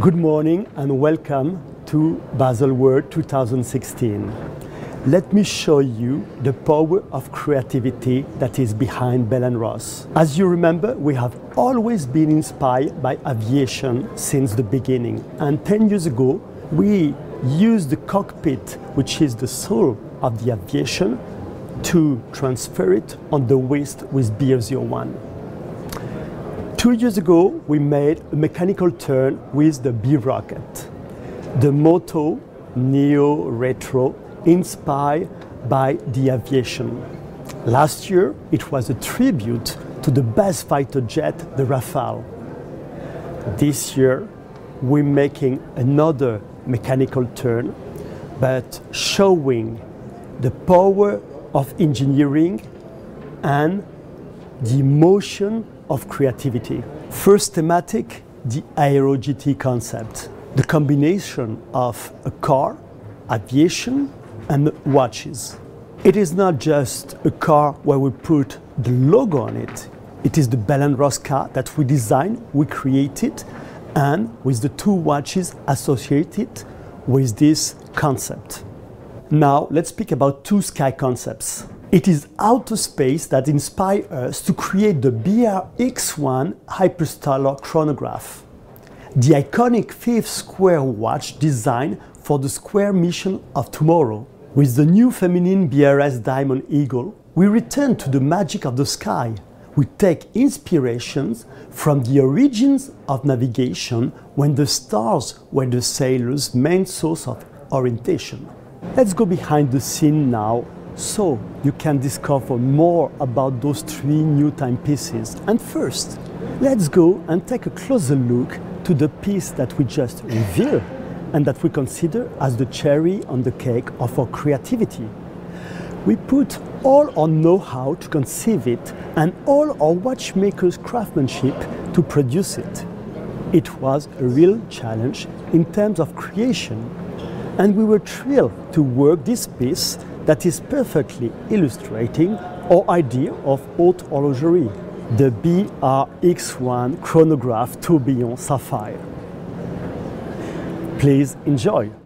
Good morning and welcome to Baselworld 2016. Let me show you the power of creativity that is behind Bell & Ross. As you remember, we have always been inspired by aviation since the beginning. And 10 years ago, we used the cockpit, which is the soul of the aviation, to transfer it on the waist with BR01. 2 years ago, we made a mechanical turn with the B-Rocket. The motto, neo-retro, inspired by the aviation. Last year, it was a tribute to the best fighter jet, the Rafale. This year, we're making another mechanical turn, but showing the power of engineering and the emotion of creativity. First thematic, the Aero GT concept. The combination of a car, aviation and watches. It is not just a car where we put the logo on it. It is the Bell & Ross car that we designed, we created, and with the two watches associated with this concept. Now let's speak about two sky concepts. It is outer space that inspired us to create the BR-X1 Hyperstellar Chronograph, the iconic fifth square watch designed for the square mission of tomorrow. With the new feminine BRS Diamond Eagle, we return to the magic of the sky. We take inspirations from the origins of navigation when the stars were the sailors' main source of orientation. Let's go behind the scene now, so you can discover more about those three new timepieces. And first, let's go and take a closer look to the piece that we just revealed and that we consider as the cherry on the cake of our creativity. We put all our know-how to conceive it and all our watchmakers' craftsmanship to produce it. It was a real challenge in terms of creation, and we were thrilled to work this piece that is perfectly illustrating our idea of haute horlogerie, the BR-X1 Chronograph Tourbillon Sapphire. Please enjoy!